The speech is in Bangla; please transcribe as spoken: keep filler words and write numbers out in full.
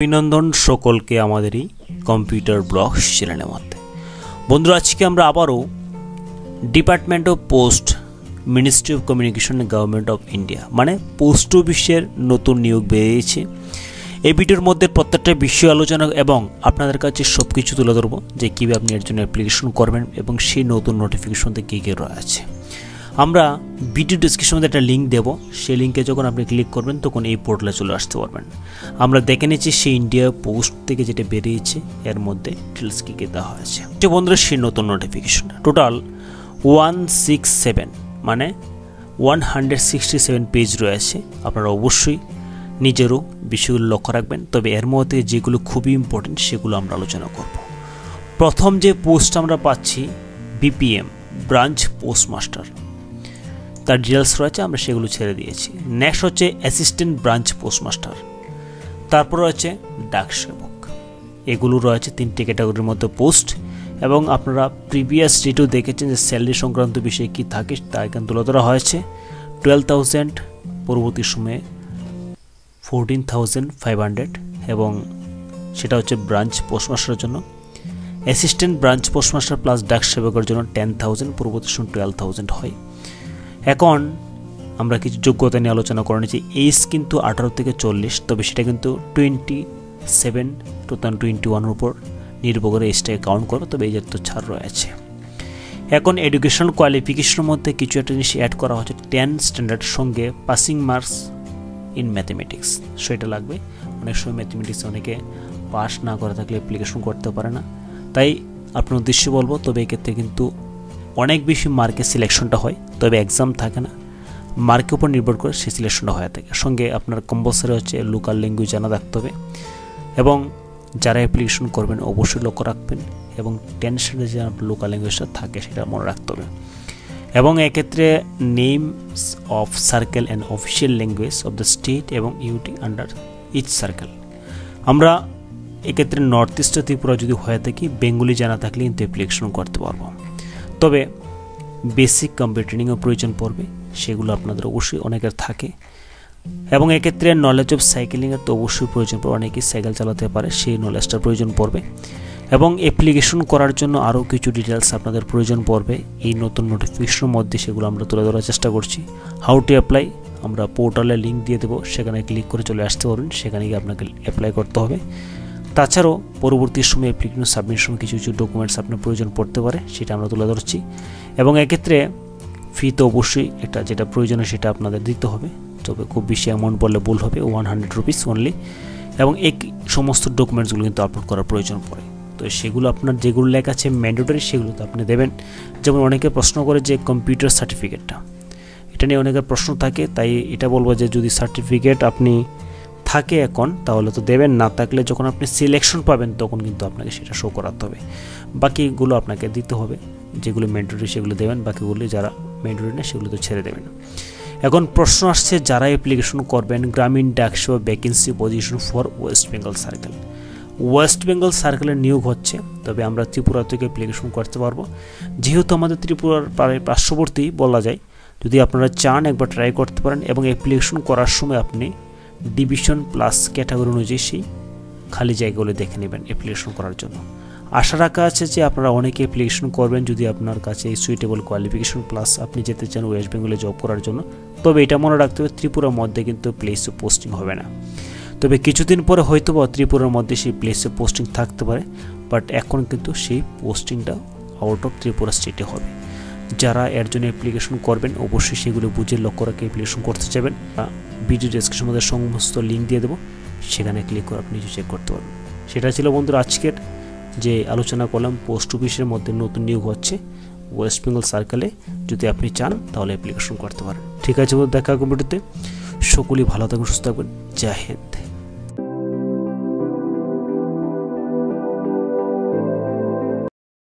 अभिनंदन सकल के आमादेरी कम्पिউটার ব্লগস चैनल मध्य बंधुरा आज के आमरा आबारो department of post ministry of communication government of India माने पोस्ट अफिसের नतून नियोग बेरिয়েছে। এই ভিডিওর মধ্যে প্রত্যেকটা বিষয় আলোচনা এবং আপনাদের কাছে সবকিছু তুলে ধরব যে কিভাবে আপনি এর জন্য অ্যাপ্লিকেশন করবেন এবং সেই নতুন নোটিফিকেশনতে কি কি রয়েছে। আমরা ভিডিও ডেসক্রিপশন মধ্যে একটা লিংক দেব, সেই লিংকে যখন আপনি ক্লিক করবেন তখন এই পোর্টালে চলে আসতে পারবেন। আমরা দেখে নিচ্ছি সেই ইন্ডিয়া পোস্ট থেকে যেটা বেরিয়েছে এর মধ্যে ডিটেলস কী কী দেওয়া হয়েছে। যে বন্ধুরা সেই নতুন notification total one six seven মানে one hundred sixty seven page রয়েছে। আপনারা অবশ্যই নিজেরও বিষয়গুলো লক্ষ্য রাখবেন, তবে এর মধ্যে যেগুলো খুবই ইম্পর্টেন্ট সেগুলো আমরা আলোচনা করব। প্রথম যে পোস্ট আমরা পাচ্ছি বিপিএম ব্রাঞ্চ পোস্ট মাস্টার, তার ডিটেলস রয়েছে আমরা সেগুলো ছেড়ে দিয়েছি। নেক্সট হচ্ছে অ্যাসিস্ট্যান্ট ব্রাঞ্চ পোস্টমাস্টার, তারপর রয়েছে ডাক সেবক। এগুলো রয়েছে তিনটে ক্যাটাগরির মধ্যে পোস্ট এবং আপনারা প্রিভিয়াস ডেটেও দেখেছেন যে স্যালারি সংক্রান্ত বিষয়ে কী থাকে তা এখানে তুলে ধরা হয়েছে। টুয়েলভ থাউজেন্ড পরবর্তী সময়ে ফোরটিন থাউজেন্ড ফাইভ হান্ড্রেড এবং সেটা হচ্ছে ব্রাঞ্চ পোস্টমাস্টারের জন্য। অ্যাসিস্ট্যান্ট ব্রাঞ্চ পোস্টমাস্টার প্লাস ডাক সেবকের জন্য টেন থাউজেন্ড পরবর্তী সময় টুয়েলভ থাউজেন্ড হয়। এখন আমরা কিছু যোগ্যতা নিয়ে আলোচনা করে নিচ্ছি। এইজ কিন্তু আঠারো থেকে চল্লিশ, তবে সেটা কিন্তু twenty seven two thousand twenty ওয়ানের উপর নির্ভর করে এইজটাকে কাউন্ট করো, তবে এই তো ছাড় রয়েছে। এখন এডুকেশনাল কোয়ালিফিকেশনের মধ্যে কিছু একটা জিনিস অ্যাড করা হচ্ছে, টেন স্ট্যান্ডার্ড সঙ্গে পাসিং মার্কস ইন ম্যাথমেটিক্স, সেটা লাগবে। অনেক সময় ম্যাথমেটিক্স অনেকে পাস না করে থাকলে অ্যাপ্লিকেশন করতে পারে না, তাই আপনার উদ্দেশ্যে বলবো। তবে এক্ষেত্রে কিন্তু অনেক বেশি মার্কে সিলেকশনটা হয়, তবে এক্সাম থাকে না, মার্কের উপর নির্ভর করে সেই সিলেকশনটা হয়ে থাকে। সঙ্গে আপনার কম্পালসারি হচ্ছে লোকাল ল্যাঙ্গুয়েজ জানা থাকতে হবে এবং যারা অ্যাপ্লিকেশন করবেন অবশ্যই লক্ষ্য রাখবেন এবং টেনশনে যে লোকাল ল্যাঙ্গুয়েজটা থাকে সেটা মনে রাখতে হবে। এবং এক্ষেত্রে names of circle and official language of the state এবং ইউটি আন্ডার ইচ সার্কেল। আমরা এক্ষেত্রে নর্থ ইস্টের ত্রিপুরা যদি হয়ে থাকি বেঙ্গলি জানা থাকলে কিন্তু অ্যাপ্লিকেশন করতে পারবো, তবে বেসিক কম্পিউটার ট্রেনিংও প্রয়োজন পড়বে, সেগুলো আপনাদের অবশ্যই অনেকের থাকে। এবং এক্ষেত্রে নলেজ অফ সাইকেলিংয়ের তো অবশ্যই প্রয়োজন পড়বে, অনেকেই সাইকেল চালাতে পারে, সেই নলেজটা প্রয়োজন পড়বে। এবং অ্যাপ্লিকেশন করার জন্য আরও কিছু ডিটেলস আপনাদের প্রয়োজন পড়বে, এই নতুন নোটিফিকেশনের মধ্যে সেগুলো আমরা তুলে ধরার চেষ্টা করছি। হাউ টু অ্যাপ্লাই আমরা পোর্টালে লিঙ্ক দিয়ে দেবো, সেখানে ক্লিক করে চলে আসতে পারবেন, সেখানে গিয়ে আপনাকে অ্যাপ্লাই করতে হবে। তাছাড়াও পরবর্তী সময়ে অ্যাপ্লিকেশন সাবমিশন কিছু কিছু ডকুমেন্টস আপনার প্রয়োজন পড়তে পারে, সেটা আমরা তুলে ধরছি। এবং এক্ষেত্রে ফি তো অবশ্যই এটা যেটা প্রয়োজন সেটা আপনাদের দিতে হবে, তবে খুব বেশি অ্যামাউন্ট বললে ভুল হবে, ওয়ান হান্ড্রেড রুপিস অনলি। এবং এই সমস্ত ডকুমেন্টসগুলো কিন্তু আপলোড করার প্রয়োজন পড়ে, তো সেগুলো আপনার যেগুলো লেখা আছে ম্যান্ডেটরি সেগুলো তো আপনি দেবেন। যেমন অনেকে প্রশ্ন করে যে কম্পিউটার সার্টিফিকেটটা, এটা নিয়ে অনেকের প্রশ্ন থাকে, তাই এটা বলবো যে যদি সার্টিফিকেট আপনি থাকে এখন তাহলে তো দেবেন, না থাকলে যখন আপনি সিলেকশন পাবেন তখন কিন্তু আপনাকে সেটা শো করাতে হবে। বাকিগুলো আপনাকে দিতে হবে, যেগুলো ম্যান্ডেটরি সেগুলো দেবেন, বাকিগুলো যারা ম্যান্ডেটরি না সেগুলো তো ছেড়ে দেবেন। এখন প্রশ্ন আসছে যারা অ্যাপ্লিকেশন করবেন গ্রামীণ ডাকসেবা vacancy position for West Bengal circle, West Bengal সার্কেলের নিয়োগ হচ্ছে, তবে আমরা ত্রিপুরা থেকে অ্যাপ্লিকেশন করতে পারবো, যেহেতু আমাদের ত্রিপুরার প্রায় পার্শ্ববর্তী বলা যায়। যদি আপনারা চান একবার ট্রাই করতে পারেন এবং অ্যাপ্লিকেশন করার সময় আপনি ডিভিশন প্লাস ক্যাটাগরি অনুযায়ী সেই খালি জায়গাগুলো দেখে নেবেন অ্যাপ্লিকেশন করার জন্য। আশা রাখা আছে যে আপনারা অনেকে অ্যাপ্লিকেশন করবেন যদি আপনার কাছে এই সুইটেবল কোয়ালিফিকেশন প্লাস আপনি যেতে চান ওয়েস্ট বেঙ্গলে জব করার জন্য। তবে এটা মনে রাখতে হবে ত্রিপুরার মধ্যে কিন্তু প্লেসে পোস্টিং হবে না, তবে কিছুদিন পরে হয়তো বা ত্রিপুরার মধ্যে সেই প্লেসে পোস্টিং থাকতে পারে, বাট এখন কিন্তু সেই পোস্টিংটা আউট অফ ত্রিপুরা স্টেটে হবে। যারা এর জন্য অ্যাপ্লিকেশন করবেন অবশ্যই সেগুলো বুঝে লক্ষ্য রাখে অ্যাপ্লিকেশন করতে যাবেন। ভিডিও ডেসক্রিপশন মধ্যে সমস্ত লিঙ্ক দিয়ে দেবো, সেখানে ক্লিক করে আপনি চেক করতে পারবেন। সেটা ছিল বন্ধুরা আজকের যে আলোচনা করলাম, পোস্ট অফিসের মধ্যে নতুন নিয়োগ হচ্ছে ওয়েস্ট বেঙ্গল সার্কেলে, যদি আপনি চান তাহলে অ্যাপ্লিকেশন করতে পারেন। ঠিক আছে বন্ধু, দেখা হবে ভিডিওতে, সকলেই ভালো থাকবেন, সুস্থ থাকবেন, জয় হিন্দ।